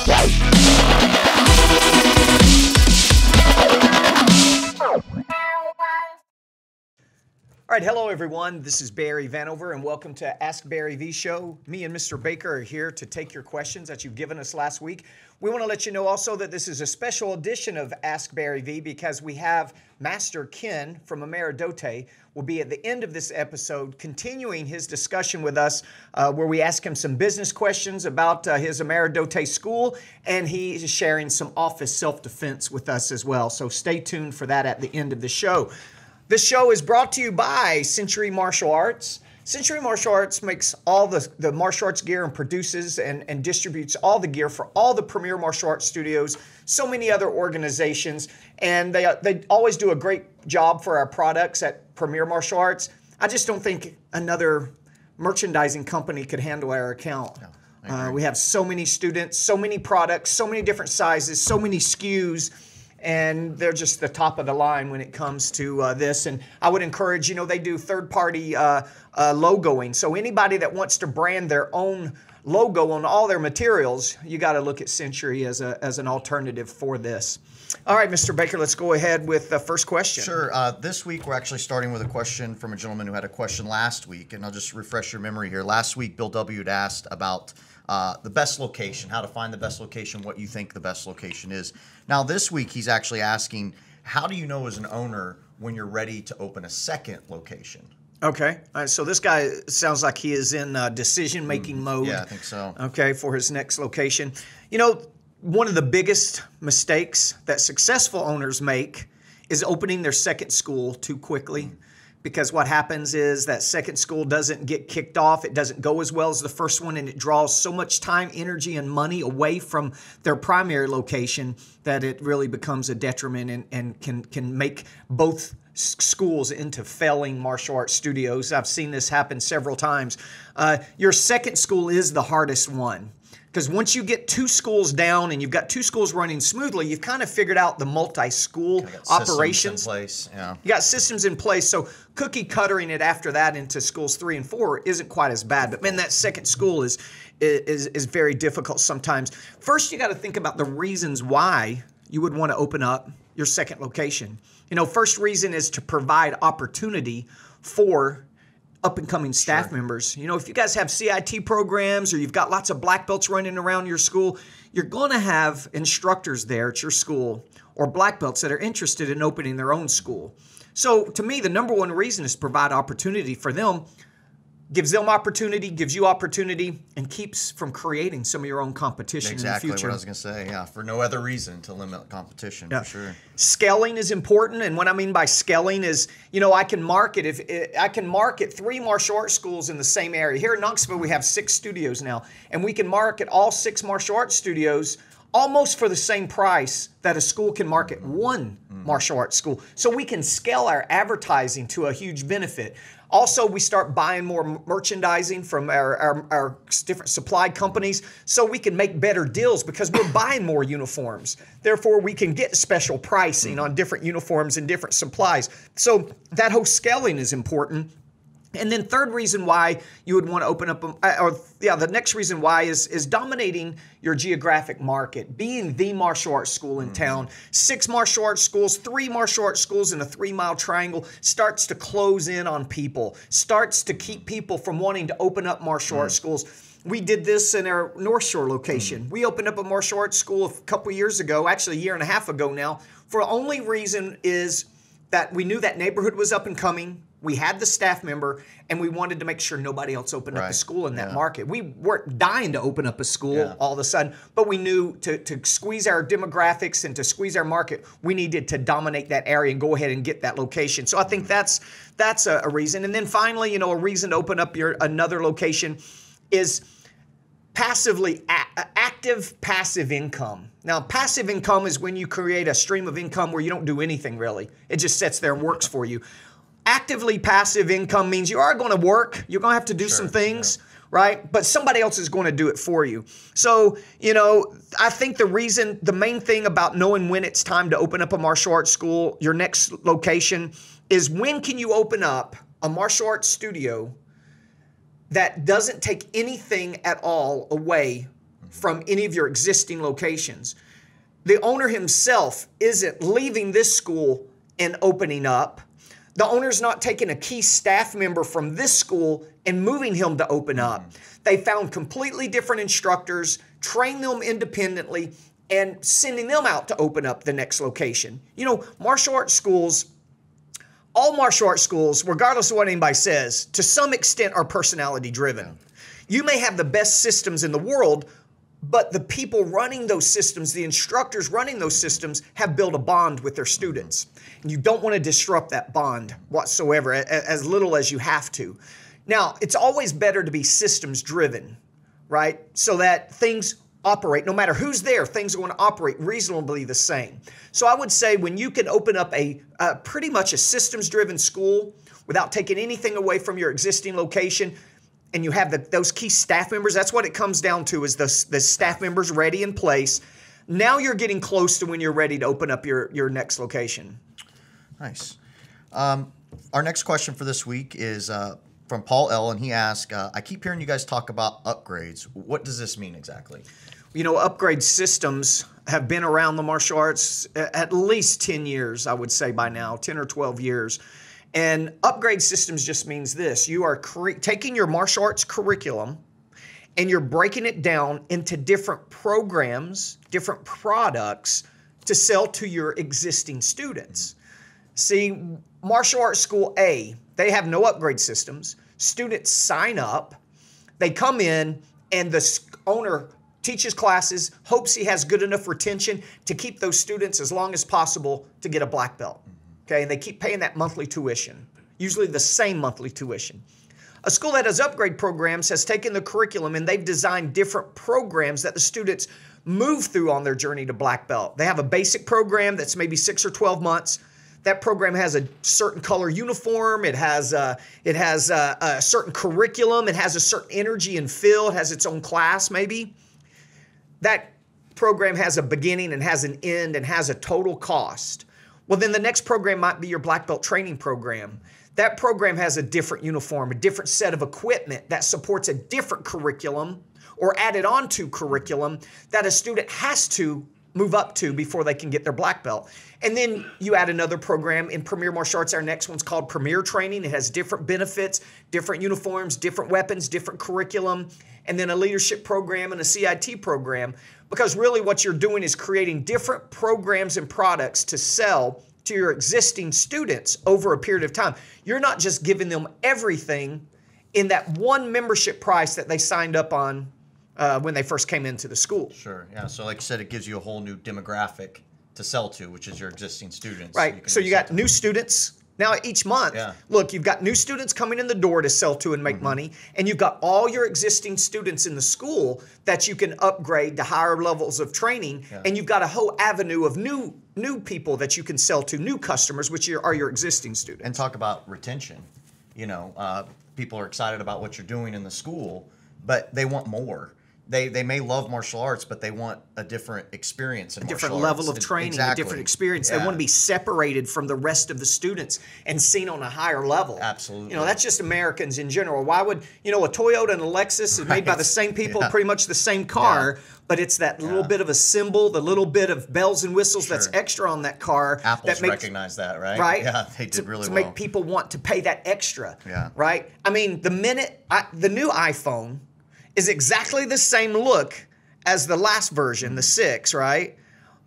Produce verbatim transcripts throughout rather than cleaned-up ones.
All right, hello everyone. This is Barry Van Over and welcome to Ask Barry V Show. Me and Mister Baker are here to take your questions that you've given us last week. We want to let you know also that this is a special edition of Ask Barry V because we have Master Ken from Ameridote will be at the end of this episode continuing his discussion with us uh, where we ask him some business questions about uh, his Ameridote school, and he is sharing some office self-defense with us as well. So stay tuned for that at the end of the show. This show is brought to you by Century Martial Arts. Century Martial Arts makes all the, the martial arts gear and produces and, and distributes all the gear for all the Premier Martial Arts studios, so many other organizations, and they, they always do a great job for our products at Premier Martial Arts. I just don't think another merchandising company could handle our account. No. Uh, we have so many students, so many products, so many different sizes, so many S K Us. And they're just the top of the line when it comes to uh, this. And I would encourage, you know, they do third-party uh, uh, logoing. So anybody that wants to brand their own logo on all their materials, you got to look at Century as a as an alternative for this. All right, Mister Baker, let's go ahead with the first question. Sure. Uh, this week, we're actually starting with a question from a gentleman who had a question last week. And I'll just refresh your memory here. Last week, Bill W. had asked about Uh, the best location, how to find the best location, what you think the best location is. Now this week he's actually asking, how do you know as an owner when you're ready to open a second location? Okay, all right, so this guy sounds like he is in uh, decision-making mm, mode. Yeah, I think so. Okay, for his next location. You know, one of the biggest mistakes that successful owners make is opening their second school too quickly. Mm. Because what happens is that second school doesn't get kicked off. It doesn't go as well as the first one, and it draws so much time, energy, and money away from their primary location that it really becomes a detriment and, and can, can make both schools into failing martial arts studios. I've seen this happen several times. Uh, your second school is the hardest one. Because once you get two schools down and you've got two schools running smoothly, you've kind of figured out the multi-school operations. Systems in place, yeah. You got systems in place, so cookie cuttering it after that into schools three and four isn't quite as bad. But man, that second school is is is very difficult sometimes. First, you got to think about the reasons why you would want to open up your second location. You know, first reason is to provide opportunity for up-and-coming staff sure. members. You know, if you guys have C I T programs or you've got lots of black belts running around your school, you're going to have instructors there at your school or black belts that are interested in opening their own school. So to me, the number one reason is provide opportunity for them, gives them opportunity, gives you opportunity, and keeps from creating some of your own competition exactly in the future. Exactly what I was going to say, yeah, for no other reason to limit competition, yeah. for sure. Scaling is important, and what I mean by scaling is, you know, I can market if I can market three martial arts schools in the same area. Here in Knoxville, we have six studios now, and we can market all six martial arts studios almost for the same price that a school can market mm-hmm. one mm-hmm. martial arts school. So we can scale our advertising to a huge benefit. Also, we start buying more merchandising from our, our, our different supply companies so we can make better deals because we're buying more uniforms. Therefore, we can get special pricing on different uniforms and different supplies. So that whole scaling is important. And then third reason why you would want to open up, a, or yeah, the next reason why is is dominating your geographic market, being the martial arts school in mm-hmm. town. Six martial arts schools, three martial arts schools in a three-mile triangle starts to close in on people, starts to keep people from wanting to open up martial mm-hmm. arts schools. We did this in our North Shore location. Mm-hmm. We opened up a martial arts school a couple years ago, actually a year and a half ago now, for the only reason is that we knew that neighborhood was up and coming. We had the staff member, and we wanted to make sure nobody else opened right. up a school in that yeah. market. We weren't dying to open up a school yeah. all of a sudden, but we knew to, to squeeze our demographics and to squeeze our market, we needed to dominate that area and go ahead and get that location. So I think that's that's a, a reason. And then finally, you know, a reason to open up your another location is passively a- active passive income. Now, passive income is when you create a stream of income where you don't do anything really. It just sits there and works for you. Actively passive income means you are going to work. You're going to have to do sure, some things, yeah. right? But somebody else is going to do it for you. So, you know, I think the reason, the main thing about knowing when it's time to open up a martial arts school, your next location, is when can you open up a martial arts studio that doesn't take anything at all away from any of your existing locations. The owner himself isn't leaving this school and opening up. The owner's not taking a key staff member from this school and moving him to open up. They found completely different instructors, trained them independently, and sending them out to open up the next location. You know, martial arts schools, all martial arts schools, regardless of what anybody says, to some extent are personality driven. You may have the best systems in the world, but the people running those systems, the instructors running those systems, have built a bond with their students. And you don't want to disrupt that bond whatsoever, as little as you have to. Now, it's always better to be systems driven, right? So that things operate, no matter who's there, things are going to operate reasonably the same. So I would say when you can open up a uh, pretty much a systems driven school without taking anything away from your existing location, and you have the, those key staff members, that's what it comes down to, is the, the staff members ready in place. Now you're getting close to when you're ready to open up your, your next location. Nice. Um, our next question for this week is uh, from Paul L., and he asked, uh, I keep hearing you guys talk about upgrades. What does this mean exactly? You know, upgrade systems have been around the martial arts at least ten years, I would say by now, ten or twelve years. And upgrade systems just means this. You are taking your martial arts curriculum and you're breaking it down into different programs, different products to sell to your existing students. See, martial arts school A, they have no upgrade systems. Students sign up, they come in, and the owner teaches classes, hopes he has good enough retention to keep those students as long as possible to get a black belt. Okay, and they keep paying that monthly tuition, usually the same monthly tuition. A school that has upgrade programs has taken the curriculum and they've designed different programs that the students move through on their journey to black belt. They have a basic program that's maybe six or twelve months. That program has a certain color uniform. It has, a, it has a, a certain curriculum. It has a certain energy and feel. It has its own class maybe. That program has a beginning and has an end and has a total cost. Well, then the next program might be your black belt training program. That program has a different uniform, a different set of equipment that supports a different curriculum or added on to curriculum that a student has to move up to before they can get their black belt. And then you add another program in Premier Martial Arts. Our next one's called Premier Training. It has different benefits, different uniforms, different weapons, different curriculum, and then a leadership program and a C I T program. Because really what you're doing is creating different programs and products to sell to your existing students over a period of time. You're not just giving them everything in that one membership price that they signed up on uh, when they first came into the school. Sure, yeah, so like you said, it gives you a whole new demographic to sell to, which is your existing students. Right, you so you got new students. Now each month, yeah. Look, you've got new students coming in the door to sell to and make mm-hmm. money, and you've got all your existing students in the school that you can upgrade to higher levels of training, yeah. and you've got a whole avenue of new new people that you can sell to, new customers, which are your existing students. And talk about retention. You know, uh, people are excited about what you're doing in the school, but they want more. They, they may love martial arts, but they want a different experience in a different level arts. of training, exactly. a different experience. Yeah. They want to be separated from the rest of the students and seen on a higher level. Absolutely. You know, that's just Americans in general. Why would, you know, a Toyota and a Lexus is right. made by the same people, yeah. pretty much the same car, yeah. but it's that yeah. little bit of a symbol, the little bit of bells and whistles sure. that's extra on that car. Apples that makes, recognize that, right? Right. Yeah, they did to, really to well. To make people want to pay that extra, yeah. right? I mean, the minute, I, the new iPhone, is exactly the same look as the last version, the six, right?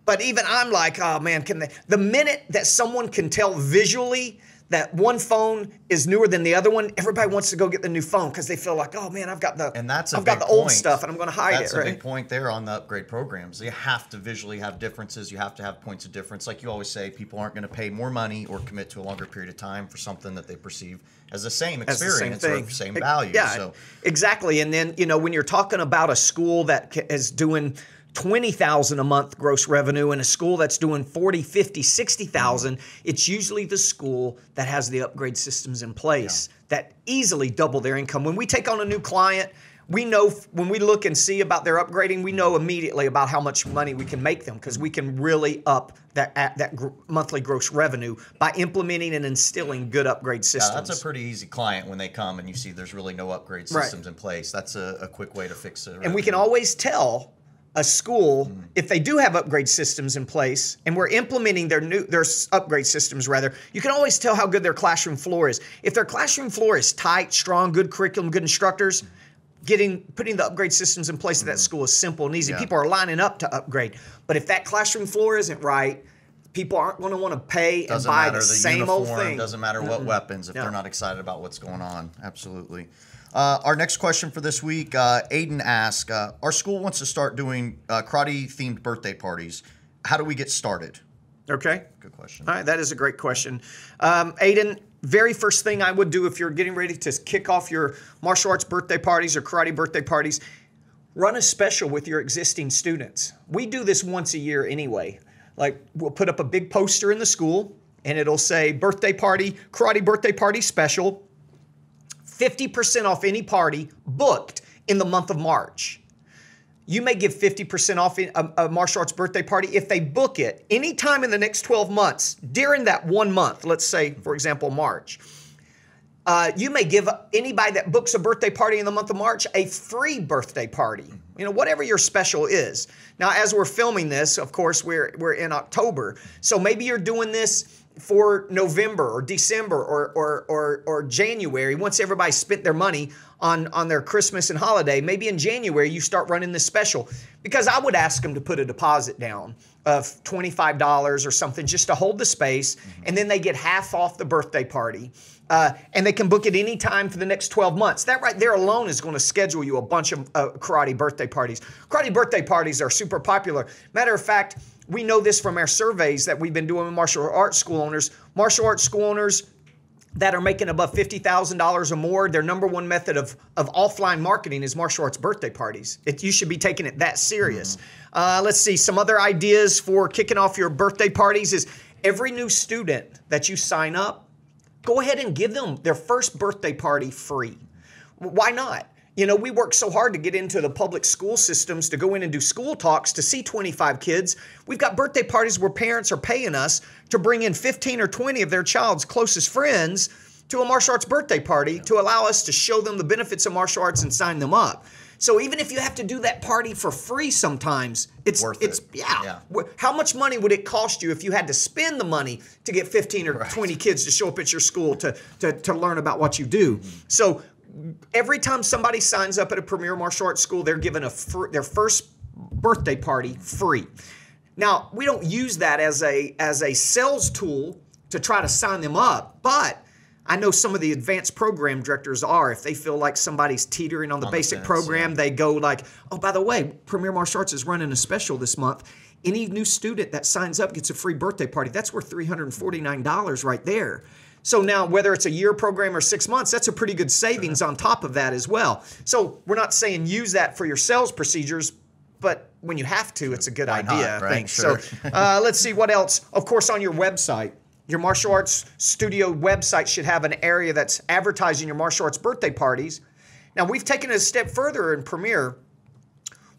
But even I'm like, oh man, can they? The minute that someone can tell visually that one phone is newer than the other one, everybody wants to go get the new phone because they feel like, oh man, I've got the and that's a I've got the old point. stuff and I'm going to hide that's it. That's a right? big point there on the upgrade programs. You have to visually have differences. You have to have points of difference. Like you always say, people aren't going to pay more money or commit to a longer period of time for something that they perceive as the same experience the same or same value. Yeah, so. exactly. And then you know when you're talking about a school that is doing twenty thousand dollars a month gross revenue in a school that's doing forty, fifty, sixty thousand, it's usually the school that has the upgrade systems in place yeah. that easily double their income. When we take on a new client, we know when we look and see about their upgrading, we know immediately about how much money we can make them because we can really up that that gr monthly gross revenue by implementing and instilling good upgrade systems. Yeah, that's a pretty easy client when they come and you see there's really no upgrade systems right. in place. That's a, a quick way to fix it. And we can always tell a school, mm. if they do have upgrade systems in place, and we're implementing their new their upgrade systems rather, you can always tell how good their classroom floor is. If their classroom floor is tight, strong, good curriculum, good instructors, mm. getting putting the upgrade systems in place mm. at that school is simple and easy. Yeah. People are lining up to upgrade. But if that classroom floor isn't right, people aren't going to want to pay doesn't and buy matter, the, the same uniform, old thing. Doesn't matter what mm-hmm. weapons if no. they're not excited about what's going on. Absolutely. Uh, our next question for this week, uh, Aiden asks, uh, our school wants to start doing uh, karate-themed birthday parties. How do we get started? Okay. Good question. All right, that is a great question. Um, Aiden, very first thing I would do if you're getting ready to kick off your martial arts birthday parties or karate birthday parties, run a special with your existing students. We do this once a year anyway. Like, we'll put up a big poster in the school, and it'll say, birthday party, karate birthday party special, fifty percent off any party booked in the month of March. You may give fifty percent off a, a martial arts birthday party if they book it anytime in the next twelve months, during that one month, let's say, for example, March. Uh, you may give anybody that books a birthday party in the month of March a free birthday party, you know, whatever your special is. Now, as we're filming this, of course, we're, we're in October. So maybe you're doing this for November or December or, or, or, or January. Once everybody spent their money on, on their Christmas and holiday, maybe in January you start running this special. Because I would ask them to put a deposit down of twenty-five dollars or something just to hold the space, mm-hmm. and then they get half off the birthday party. Uh, and they can book it any time for the next twelve months. That right there alone is going to schedule you a bunch of uh, karate birthday parties. Karate birthday parties are super popular. Matter of fact, we know this from our surveys that we've been doing with martial arts school owners. Martial arts school owners that are making above fifty thousand dollars or more, their number one method of, of offline marketing is martial arts birthday parties. It, you should be taking it that serious. Mm-hmm. uh, let's see, some other ideas for kicking off your birthday parties is every new student that you sign up, go ahead and give them their first birthday party free. Why not? You know, we work so hard to get into the public school systems to go in and do school talks to see twenty-five kids. We've got birthday parties where parents are paying us to bring in fifteen or twenty of their child's closest friends to a martial arts birthday party to allow us to show them the benefits of martial arts and sign them up. So even if you have to do that party for free sometimes, it's worth it's, it. Yeah. yeah. How much money would it cost you if you had to spend the money to get fifteen or right. twenty kids to show up at your school to, to, to learn about what you do? Mm-hmm. So every time somebody signs up at a Premier Martial Arts school, they're given a fr their first birthday party free. Now, we don't use that as a, as a sales tool to try to sign them up, but I know some of the advanced program directors are. If they feel like somebody's teetering on the on basic the fence, program, yeah. they go like, oh, by the way, Premier Martial Arts is running a special this month. Any new student that signs up gets a free birthday party. That's worth three hundred forty-nine dollars right there. So now whether it's a year program or six months, that's a pretty good savings sure. on top of that as well. So we're not saying use that for your sales procedures, but when you have to, it's a good Why idea, not, right? I think. Sure. So uh, let's see what else. Of course, on your website, your martial arts studio website should have an area that's advertising your martial arts birthday parties. Now, we've taken it a step further in Premier.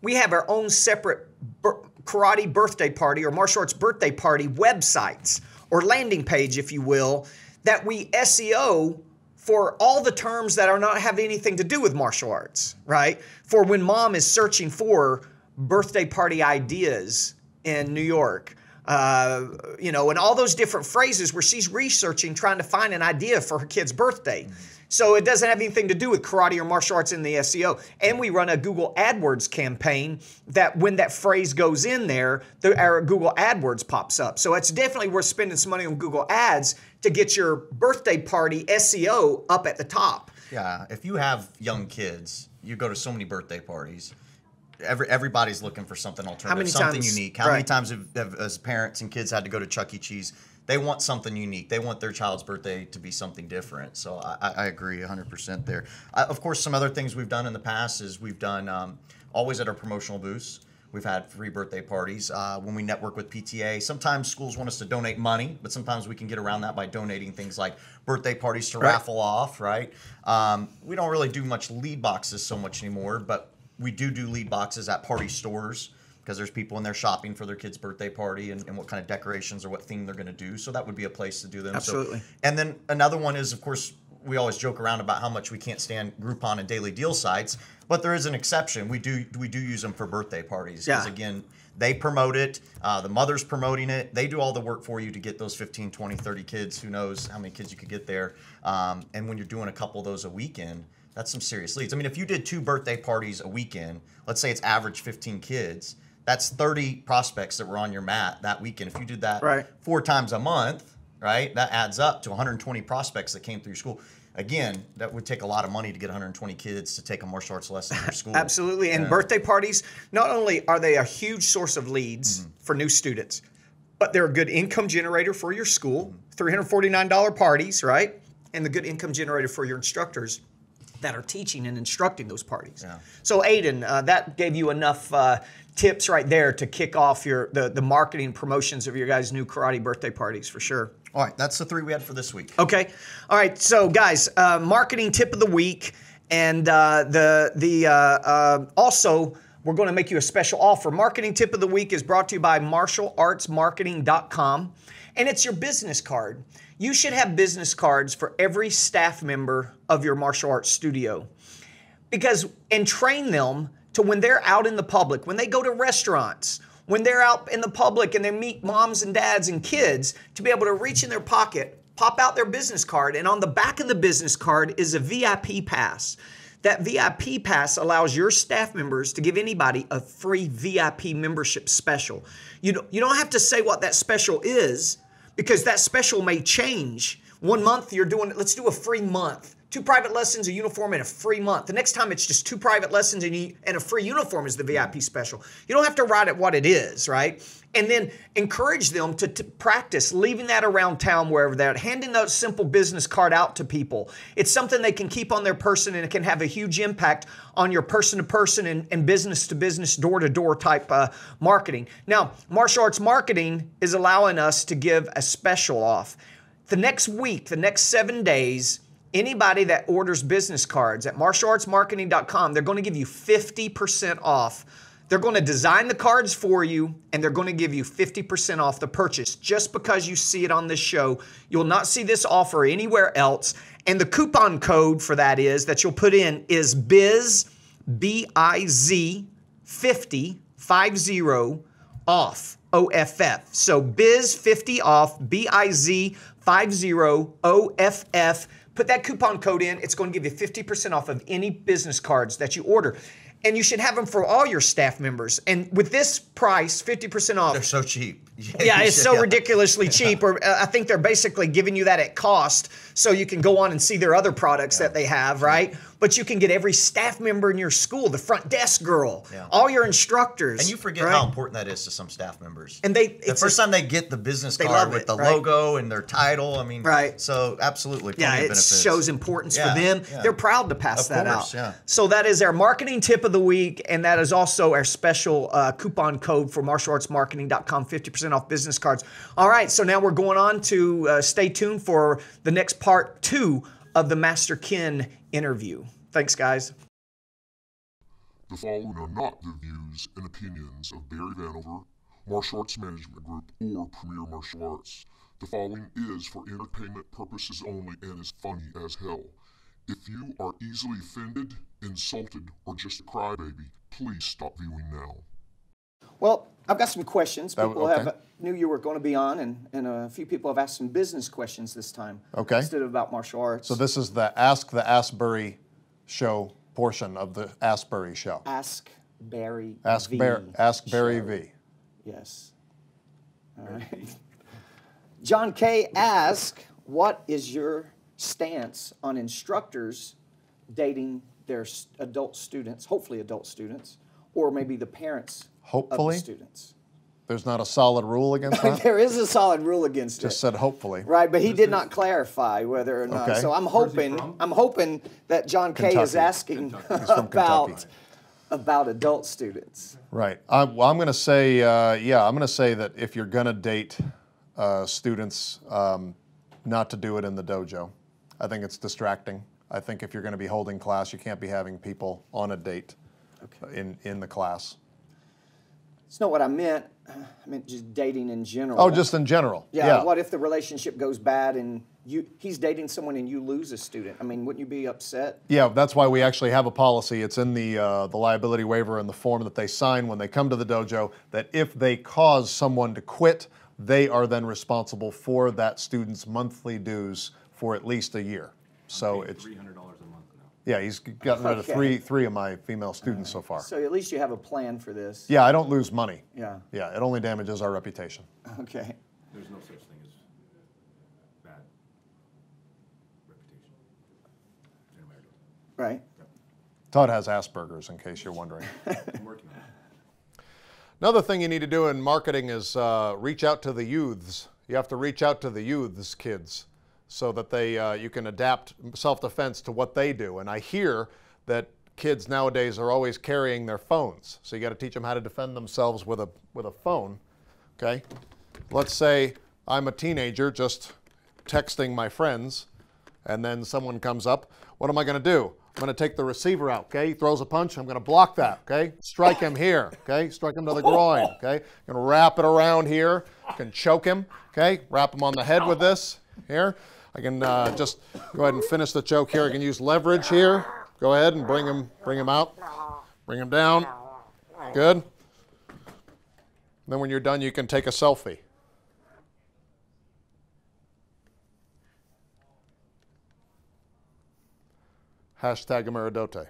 We have our own separate karate birthday party or martial arts birthday party websites or landing page, if you will, that we S E O for all the terms that are not have anything to do with martial arts, right? For when mom is searching for birthday party ideas in New York. Uh, you know, and all those different phrases where she's researching, trying to find an idea for her kid's birthday. So it doesn't have anything to do with karate or martial arts in the S E O. And we run a Google AdWords campaign that when that phrase goes in there, the, our Google AdWords pops up. So it's definitely worth spending some money on Google Ads to get your birthday party S E O up at the top. Yeah, if you have young kids, you go to so many birthday parties. Every, everybody's looking for something alternative, something times, unique. How right. many times have, have as parents and kids had to go to Chuck E. Cheese? They want something unique. They want their child's birthday to be something different. So I, I agree one hundred percent there. I, of course, some other things we've done in the past is we've done um, always at our promotional booths. We've had free birthday parties. Uh, when we network with P T A, sometimes schools want us to donate money, but sometimes we can get around that by donating things like birthday parties to right. raffle off, right? Um, we don't really do much lead boxes so much anymore, but we do do lead boxes at party stores because there's people in there shopping for their kid's birthday party and, and what kind of decorations or what theme they're going to do. So that would be a place to do them. Absolutely. So, and then another one is, of course, we always joke around about how much we can't stand Groupon and daily deal sites, but there is an exception. We do we do use them for birthday parties. Because yeah. again, they promote it. Uh, the mother's promoting it. They do all the work for you to get those fifteen, twenty, thirty kids. Who knows how many kids you could get there. Um, and when you're doing a couple of those a weekend, that's some serious leads. I mean, if you did two birthday parties a weekend, let's say it's average fifteen kids, that's thirty prospects that were on your mat that weekend. If you did that right. four times a month, right, that adds up to one hundred twenty prospects that came through your school. Again, that would take a lot of money to get one hundred twenty kids to take a martial arts lesson in your school. Absolutely. And yeah. birthday parties, not only are they a huge source of leads mm-hmm. for new students, but they're a good income generator for your school, three hundred forty-nine dollar parties, right? And the good income generator for your instructors that are teaching and instructing those parties. Yeah. So Aiden, uh, that gave you enough uh, tips right there to kick off your the, the marketing promotions of your guys' new karate birthday parties for sure. All right, that's the three we had for this week. Okay. All right, so guys, uh, marketing tip of the week, and uh, the the uh, uh, also we're going to make you a special offer. Marketing tip of the week is brought to you by martial arts marketing dot com, and it's your business card. You should have business cards for every staff member of your martial arts studio, because and train them to when they're out in the public, when they go to restaurants, when they're out in the public and they meet moms and dads and kids, to be able to reach in their pocket, pop out their business card, and on the back of the business card is a V I P pass. That V I P pass allows your staff members to give anybody a free V I P membership special. You don't, you don't have to say what that special is, because that special may change. One month you're doing, let's do a free month. Two private lessons, a uniform, and a free month. The next time it's just two private lessons and, you, and a free uniform is the V I P special. You don't have to write it what it is, right? And then encourage them to, to practice leaving that around town wherever they're at, handing that simple business card out to people. It's something they can keep on their person, and it can have a huge impact on your person-to-person and, and business-to-business, door-to-door type uh, marketing. Now, martial arts marketing is allowing us to give a special off. The next week, the next seven days, anybody that orders business cards at martial arts marketing dot com, they're going to give you fifty percent off. They're going to design the cards for you, and they're going to give you fifty percent off the purchase just because you see it on this show. You'll not see this offer anywhere else. And the coupon code for that is that you'll put in is biz, B I Z, fifty, five zero, off, O F F. So biz fifty off, B I Z, fifty, O F F. Put that coupon code in. It's going to give you fifty percent off of any business cards that you order. And you should have them for all your staff members. And with this price, fifty percent off. They're so cheap. Yeah, yeah it's should, so yeah. ridiculously cheap. Or uh, I think they're basically giving you that at cost so you can go on and see their other products yeah. that they have, right? Yeah. But you can get every staff member in your school, the front desk girl, yeah. all your instructors. And you forget right? how important that is to some staff members. And they The it's first a, time they get the business card with it, the right? logo and their title. I mean, right. so absolutely. Yeah, it shows importance yeah, for them. Yeah. They're proud to pass of that course, out. Yeah. So that is our marketing tip of the week, and that is also our special uh, coupon code for martial arts marketing dot com, fifty percent off business cards. All right, so now we're going on to uh, stay tuned for the next part two of the Master Ken interview. Thanks, guys. The following are not the views and opinions of Barry Vanover, Martial Arts Management Group, or Premier Martial Arts. The following is for entertainment purposes only and is funny as hell. If you are easily offended, insulted, or just a crybaby, please stop viewing now. Well, I've got some questions. People okay. have knew you were going to be on, and, and a few people have asked some business questions this time okay. instead of about martial arts. So this is the Ask the Asbury Show portion of the Asbury Show. Ask Barry Ask V. Bar Ask Barry show. V. Yes. All right. John K. asks, what is your stance on instructors dating their adult students, hopefully adult students, or maybe the parents hopefully? Of the students? There's not a solid rule against that? There is a solid rule against Just it. Just said hopefully. Right, but he did not clarify whether or not. Okay. So I'm hoping I'm hoping that John Kentucky. K is asking about, about adult students. Right. I'm, well, I'm going to say, uh, yeah, I'm going to say that if you're going to date uh, students, um, not to do it in the dojo. I think it's distracting. I think if you're going to be holding class, you can't be having people on a date okay. in, in the class. It's not what I meant. I meant just dating in general. Oh, just in general. Yeah, yeah. What if the relationship goes bad and you he's dating someone and you lose a student? I mean, wouldn't you be upset? Yeah, that's why we actually have a policy. It's in the, uh, the liability waiver and the form that they sign when they come to the dojo, that if they cause someone to quit, they are then responsible for that student's monthly dues for at least a year. So it's three hundred dollars a month now. Yeah, he's gotten rid of three three of my female students so far. So at least you have a plan for this. Yeah, I don't lose money. Yeah. Yeah, it only damages our reputation. Okay. There's no such thing as bad reputation. Right. Yep. Todd has Asperger's, in case you're wondering. I'm working on it. Another thing you need to do in marketing is uh, reach out to the youths. You have to reach out to the youths, kids, so that they uh, you can adapt self-defense to what they do. And I hear that kids nowadays are always carrying their phones, so you got to teach them how to defend themselves with a with a phone. Okay, let's say I'm a teenager just texting my friends, and then someone comes up. What am I going to do? I'm going to take the receiver out, okay? He throws a punch, I'm going to block that, okay? Strike him here, okay? Strike him to the groin, okay? I'm going to wrap it around here. I can choke him, okay? Wrap him on the head with this here. I can uh, just go ahead and finish the choke here. I can use leverage here. Go ahead and bring him, bring him out. Bring him down. Good. Then when you're done, you can take a selfie. Hashtag Ameridote.